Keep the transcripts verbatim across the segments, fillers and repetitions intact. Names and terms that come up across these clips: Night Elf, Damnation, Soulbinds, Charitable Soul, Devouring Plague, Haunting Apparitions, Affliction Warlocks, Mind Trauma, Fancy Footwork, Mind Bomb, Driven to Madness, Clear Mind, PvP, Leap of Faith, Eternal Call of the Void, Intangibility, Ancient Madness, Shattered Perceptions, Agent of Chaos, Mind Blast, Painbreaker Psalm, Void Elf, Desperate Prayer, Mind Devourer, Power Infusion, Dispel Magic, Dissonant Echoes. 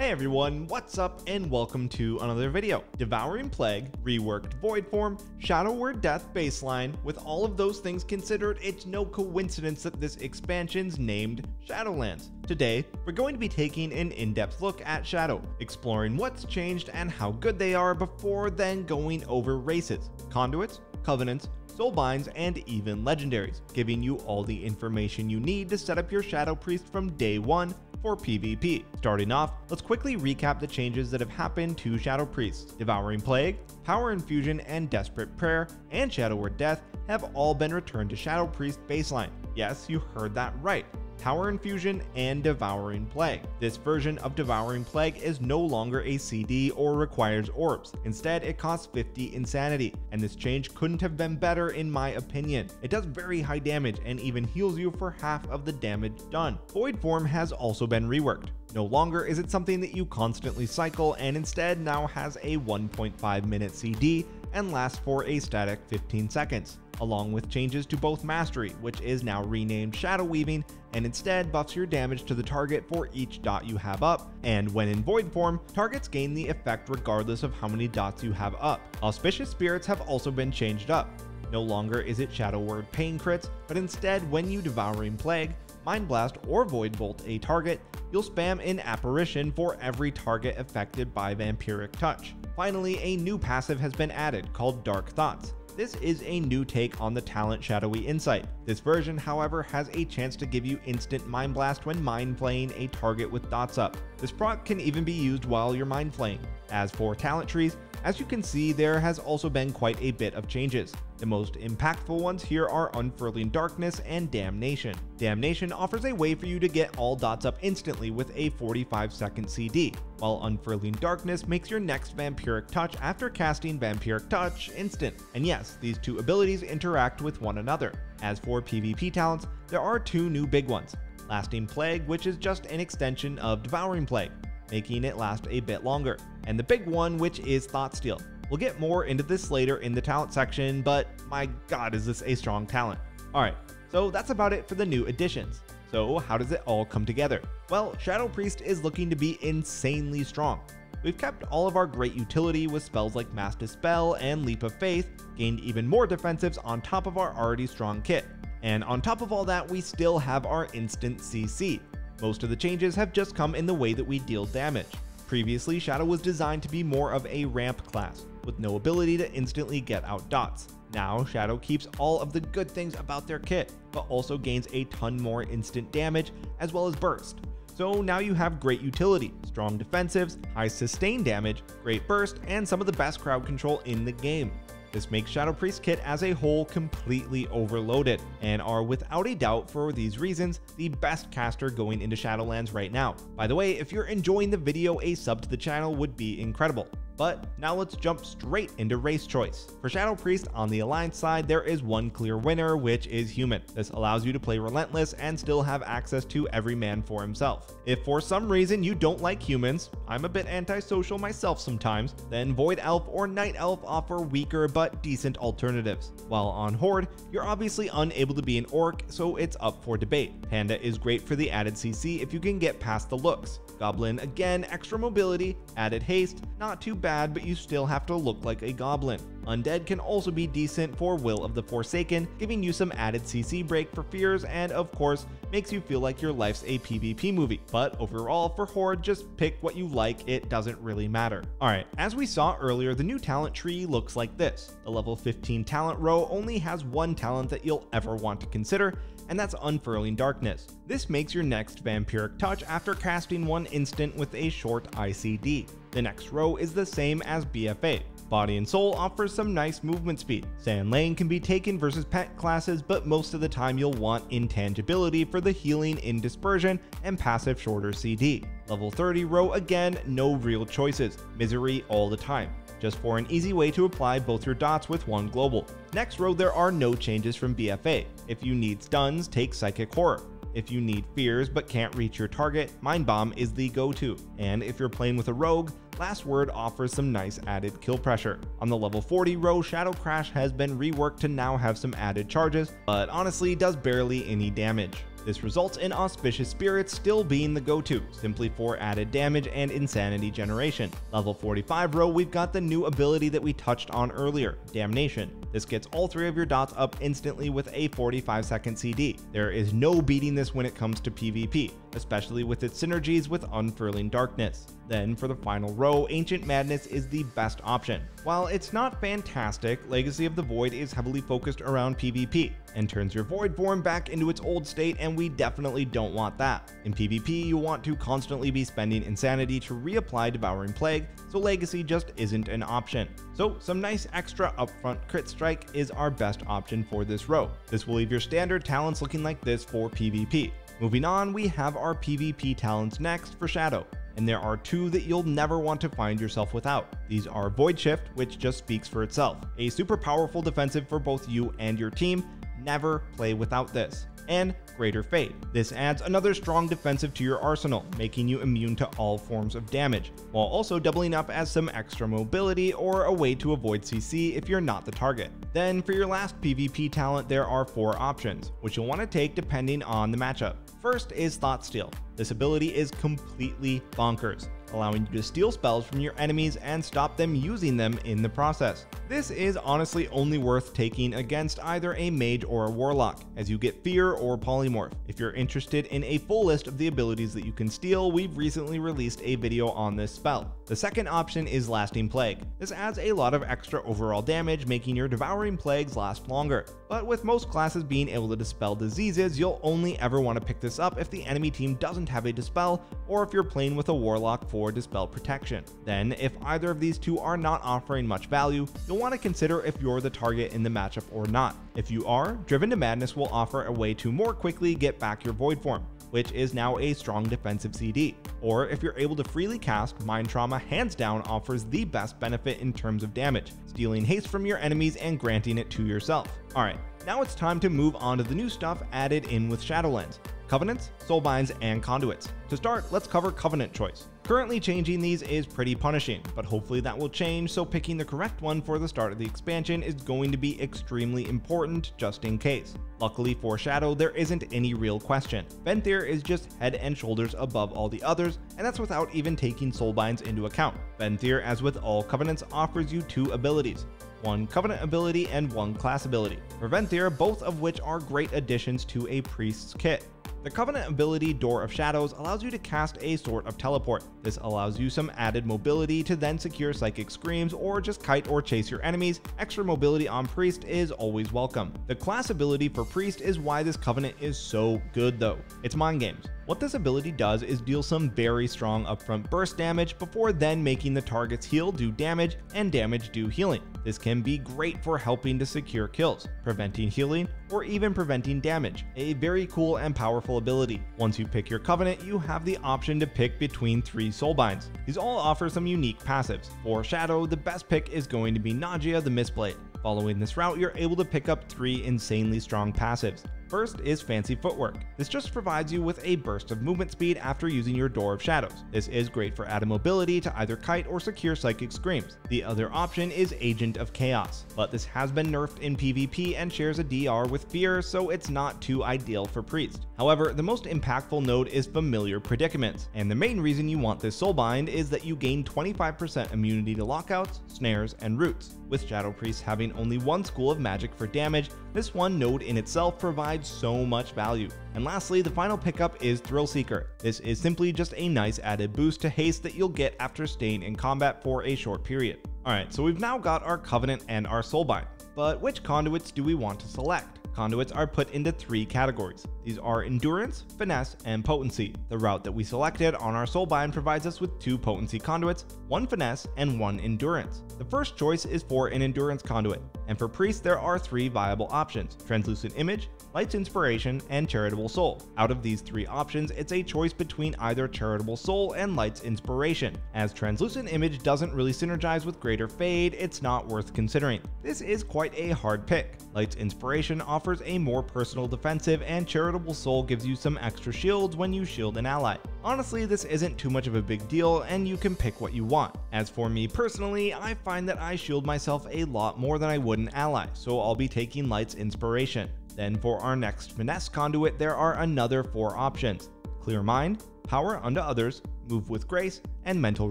Hey everyone, what's up and welcome to another video. Devouring Plague, reworked Void Form, Shadow Word Death baseline. With all of those things considered, it's no coincidence that this expansion's named Shadowlands. Today, we're going to be taking an in-depth look at Shadow, exploring what's changed and how good they are before then going over races, conduits, covenants, soulbinds, and even legendaries, giving you all the information you need to set up your Shadow Priest from day one for PvP. Starting off, let's quickly recap the changes that have happened to Shadow Priests. Devouring Plague, Power Infusion, and Desperate Prayer, and Shadow Word Death have all been returned to Shadow Priest baseline. Yes, you heard that right. Power Infusion and Devouring Plague. This version of Devouring Plague is no longer a C D or requires orbs. Instead, it costs fifty insanity, and this change couldn't have been better in my opinion. It does very high damage and even heals you for half of the damage done. Void Form has also been reworked. No longer is it something that you constantly cycle, and instead now has a one point five minute C D and lasts for a static fifteen seconds, along with changes to both Mastery, which is now renamed Shadow Weaving, and instead buffs your damage to the target for each dot you have up, and when in Void Form, targets gain the effect regardless of how many dots you have up. Auspicious Spirits have also been changed up. No longer is it Shadow Word Pain crits, but instead when you Devouring Plague, Mind Blast, or Void Bolt a target, you'll spam an apparition for every target affected by Vampiric Touch. Finally, a new passive has been added called Dark Thoughts. This is a new take on the talent Shadowy Insight. This version, however, has a chance to give you instant Mind Blast when mind flaying a target with dots up. This proc can even be used while you're mind flaying. As for talent trees, as you can see, there has also been quite a bit of changes. The most impactful ones here are Unfurling Darkness and Damnation. Damnation offers a way for you to get all dots up instantly with a forty-five second C D, while Unfurling Darkness makes your next Vampiric Touch after casting Vampiric Touch instant. And yes, these two abilities interact with one another. As for PvP talents, there are two new big ones. Lasting Plague, which is just an extension of Devouring Plague, making it last a bit longer. And the big one, which is Thoughtsteal. We'll get more into this later in the talent section, but my god, is this a strong talent. Alright, so that's about it for the new additions. So how does it all come together? Well, Shadow Priest is looking to be insanely strong. We've kept all of our great utility with spells like Mass Dispel and Leap of Faith, gained even more defensives on top of our already strong kit. And on top of all that, we still have our instant C C. Most of the changes have just come in the way that we deal damage. Previously, Shadow was designed to be more of a ramp class, with no ability to instantly get out dots. Now, Shadow keeps all of the good things about their kit, but also gains a ton more instant damage, as well as burst. So now you have great utility, strong defensives, high sustain damage, great burst, and some of the best crowd control in the game. This makes Shadow Priest kit as a whole completely overloaded, and are without a doubt, for these reasons, the best caster going into Shadowlands right now. By the way, if you're enjoying the video, a sub to the channel would be incredible. But now let's jump straight into race choice. For Shadow Priest on the Alliance side, there is one clear winner, which is Human. This allows you to play Relentless and still have access to every man for himself. If for some reason you don't like humans, I'm a bit antisocial myself sometimes, then Void Elf or Night Elf offer weaker but decent alternatives. While on Horde, you're obviously unable to be an Orc, so it's up for debate. Panda is great for the added C C if you can get past the looks. Goblin, again, extra mobility, added haste, not too bad, but you still have to look like a goblin. Undead can also be decent for Will of the Forsaken, giving you some added C C break for fears, and of course, makes you feel like your life's a PvP movie. But overall, for Horde, just pick what you like, it doesn't really matter. Alright, as we saw earlier, the new talent tree looks like this. The level fifteen talent row only has one talent that you'll ever want to consider, and that's Unfurling Darkness. This makes your next Vampiric Touch after casting one instant with a short I C D. The next row is the same as B F A. Body and Soul offers some nice movement speed. Sand Lane can be taken versus pet classes, but most of the time you'll want intangibility for the healing in dispersion and passive shorter C D. Level thirty row, again, no real choices. Misery all the time, just for an easy way to apply both your dots with one global. Next row, there are no changes from B F A. If you need stuns, take Psychic Horror. If you need fears but can't reach your target, Mind Bomb is the go-to. And if you're playing with a rogue, Last Word offers some nice added kill pressure. On the level forty row, Shadow Crash has been reworked to now have some added charges, but honestly does barely any damage. This results in Auspicious Spirits still being the go-to, simply for added damage and insanity generation. Level forty-five row, we've got the new ability that we touched on earlier, Damnation. This gets all three of your dots up instantly with a forty-five second C D. There is no beating this when it comes to PvP, especially with its synergies with Unfurling Darkness. Then for the final row, Ancient Madness is the best option. While it's not fantastic, Legacy of the Void is heavily focused around PvP and turns your Void Form back into its old state, and we definitely don't want that. In PvP, you want to constantly be spending Insanity to reapply Devouring Plague, so Legacy just isn't an option. So some nice extra upfront crit strike is our best option for this row. This will leave your standard talents looking like this for PvP. Moving on, we have our PvP talents next for Shadow, and there are two that you'll never want to find yourself without. These are Void Shift, which just speaks for itself, a super powerful defensive for both you and your team. Never play without this. And Greater Fade. This adds another strong defensive to your arsenal, making you immune to all forms of damage, while also doubling up as some extra mobility or a way to avoid C C if you're not the target. Then for your last PvP talent, there are four options, which you'll want to take depending on the matchup. First is Thoughtsteal. This ability is completely bonkers, allowing you to steal spells from your enemies and stop them using them in the process. This is honestly only worth taking against either a mage or a warlock, as you get fear or polymorph. If you're interested in a full list of the abilities that you can steal, we've recently released a video on this spell. The second option is Lasting Plague. This adds a lot of extra overall damage, making your Devouring Plagues last longer. But with most classes being able to dispel diseases, you'll only ever want to pick this up if the enemy team doesn't have a dispel, or if you're playing with a warlock for dispel protection. Then, if either of these two are not offering much value, you'll want to consider if you're the target in the matchup or not. If you are, Driven to Madness will offer a way to more quickly get back your Void Form, which is now a strong defensive C D. Or if you're able to freely cast, Mind Trauma hands down offers the best benefit in terms of damage, stealing haste from your enemies and granting it to yourself. Alright, now it's time to move on to the new stuff added in with Shadowlands: Covenants, Soulbinds, and Conduits. To start, let's cover Covenant Choice. Currently changing these is pretty punishing, but hopefully that will change, so picking the correct one for the start of the expansion is going to be extremely important, just in case. Luckily for Shadow, there isn't any real question. Venthyr is just head and shoulders above all the others, and that's without even taking Soulbinds into account. Venthyr, as with all Covenants, offers you two abilities, one Covenant ability and one class ability. For Venthyr, both of which are great additions to a priest's kit. The Covenant ability, Door of Shadows, allows you to cast a sort of teleport. This allows you some added mobility to then secure Psychic Screams or just kite or chase your enemies. Extra mobility on Priest is always welcome. The class ability for Priest is why this Covenant is so good though. It's Mind Games. What this ability does is deal some very strong upfront burst damage before then making the target's heal do damage and damage do healing. This can be great for helping to secure kills, preventing healing, or even preventing damage. A very cool and powerful ability. Once you pick your Covenant, you have the option to pick between three Soulbinds. These all offer some unique passives. For Shadow, the best pick is going to be Nausea the Mistblade. Following this route, you're able to pick up three insanely strong passives. First is Fancy Footwork. This just provides you with a burst of movement speed after using your Door of Shadows. This is great for added mobility to either kite or secure Psychic Screams. The other option is Agent of Chaos, but this has been nerfed in PvP and shares a D R with Fear, so it's not too ideal for Priest. However, the most impactful node is Familiar Predicaments, and the main reason you want this Soulbind is that you gain twenty-five percent immunity to lockouts, snares, and roots. With Shadow Priest having only one school of magic for damage, this one node in itself provides so much value. And lastly, the final pickup is Thrillseeker. This is simply just a nice added boost to haste that you'll get after staying in combat for a short period. Alright, so we've now got our Covenant and our Soulbind, but which Conduits do we want to select? Conduits are put into three categories. These are Endurance, Finesse, and Potency. The route that we selected on our Soulbind provides us with two Potency Conduits, one Finesse, and one Endurance. The first choice is for an Endurance Conduit, and for Priest there are three viable options: Translucent Image, Light's Inspiration, and Charitable Soul. Out of these three options, it's a choice between either Charitable Soul and Light's Inspiration. As Translucent Image doesn't really synergize with Greater Fade, it's not worth considering. This is quite a hard pick. Light's Inspiration offers a more personal defensive, and Charitable Soul gives you some extra shields when you shield an ally. Honestly, this isn't too much of a big deal, and you can pick what you want. As for me personally, I find that I shield myself a lot more than I would an ally, so I'll be taking Light's Inspiration. Then for our next Finesse Conduit, there are another four options: Clear Mind, Power Unto Others, Move With Grace, and Mental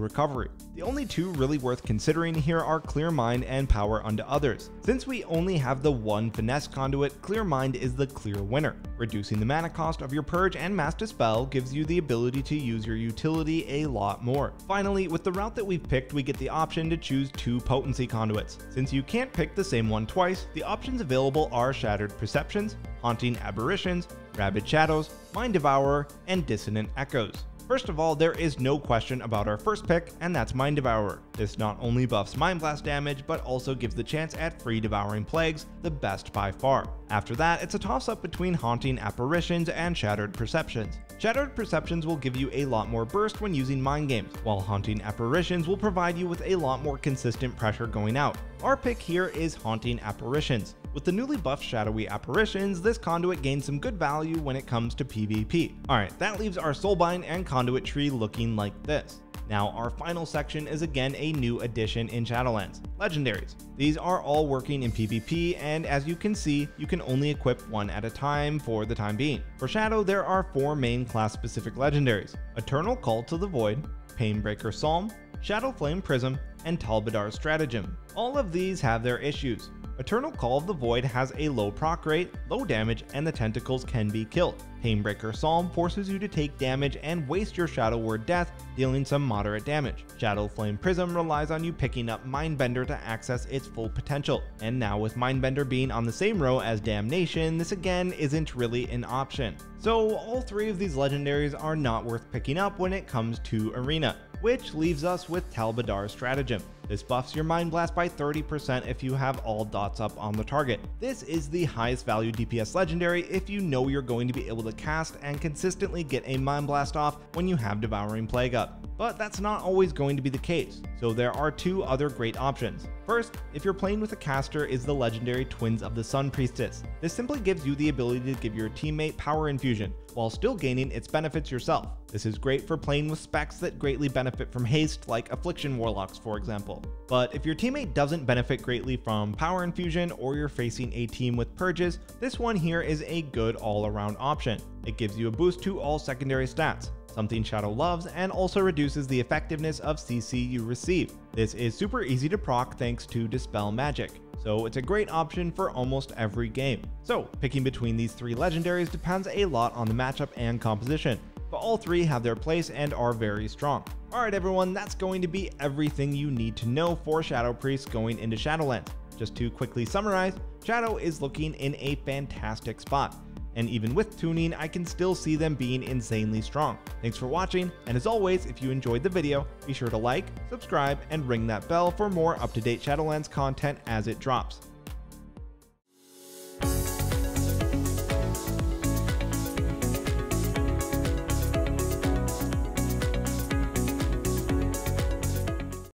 Recovery. The only two really worth considering here are Clear Mind and Power Unto Others. Since we only have the one Finesse Conduit, Clear Mind is the clear winner. Reducing the mana cost of your Purge and Mass Dispel gives you the ability to use your utility a lot more. Finally, with the route that we've picked, we get the option to choose two Potency Conduits. Since you can't pick the same one twice, the options available are Shattered Perceptions, Haunting Apparitions, Rabid Shadows, Mind Devourer, and Dissonant Echoes. First of all, there is no question about our first pick, and that's Mind Devourer. This not only buffs Mind Blast damage, but also gives the chance at free Devouring Plagues, the best by far. After that, it's a toss-up between Haunting Apparitions and Shattered Perceptions. Shattered Perceptions will give you a lot more burst when using Mind Games, while Haunting Apparitions will provide you with a lot more consistent pressure going out. Our pick here is Haunting Apparitions. With the newly buffed Shadowy Apparitions, this conduit gains some good value when it comes to PvP. Alright, that leaves our Soulbind and Conduit tree looking like this. Now, our final section is again a new addition in Shadowlands, Legendaries. These are all working in PvP, and as you can see, you can only equip one at a time for the time being. For Shadow, there are four main class-specific Legendaries: Eternal Call to the Void, Painbreaker Psalm, Shadow Flame Prism, and Talbadar's Stratagem. All of these have their issues. Eternal Call of the Void has a low proc rate, low damage, and the tentacles can be killed. Painbreaker Psalm forces you to take damage and waste your Shadow Word Death, dealing some moderate damage. Shadow Flame Prism relies on you picking up Mindbender to access its full potential, and now with Mindbender being on the same row as Damnation, this again isn't really an option. So all three of these legendaries are not worth picking up when it comes to Arena, which leaves us with Talbadar's Stratagem. This buffs your Mind Blast by thirty percent if you have all dots up on the target. This is the highest value D P S legendary if you know you're going to be able to cast and consistently get a Mind Blast off when you have Devouring Plague up. But that's not always going to be the case, so there are two other great options. First, if you're playing with a caster, is the legendary Twins of the Sun Priestess. This simply gives you the ability to give your teammate Power Infusion, while still gaining its benefits yourself. This is great for playing with specs that greatly benefit from haste, like Affliction Warlocks, for example. But if your teammate doesn't benefit greatly from Power Infusion, or you're facing a team with Purges, this one here is a good all-around option. It gives you a boost to all secondary stats, something Shadow loves, and also reduces the effectiveness of C C you receive. This is super easy to proc thanks to Dispel Magic, so it's a great option for almost every game. So picking between these three legendaries depends a lot on the matchup and composition, but all three have their place and are very strong. Alright everyone, that's going to be everything you need to know for Shadow Priest going into Shadowlands. Just to quickly summarize, Shadow is looking in a fantastic spot, and even with tuning, I can still see them being insanely strong. Thanks for watching, and as always, if you enjoyed the video, be sure to like, subscribe, and ring that bell for more up-to-date Shadowlands content as it drops.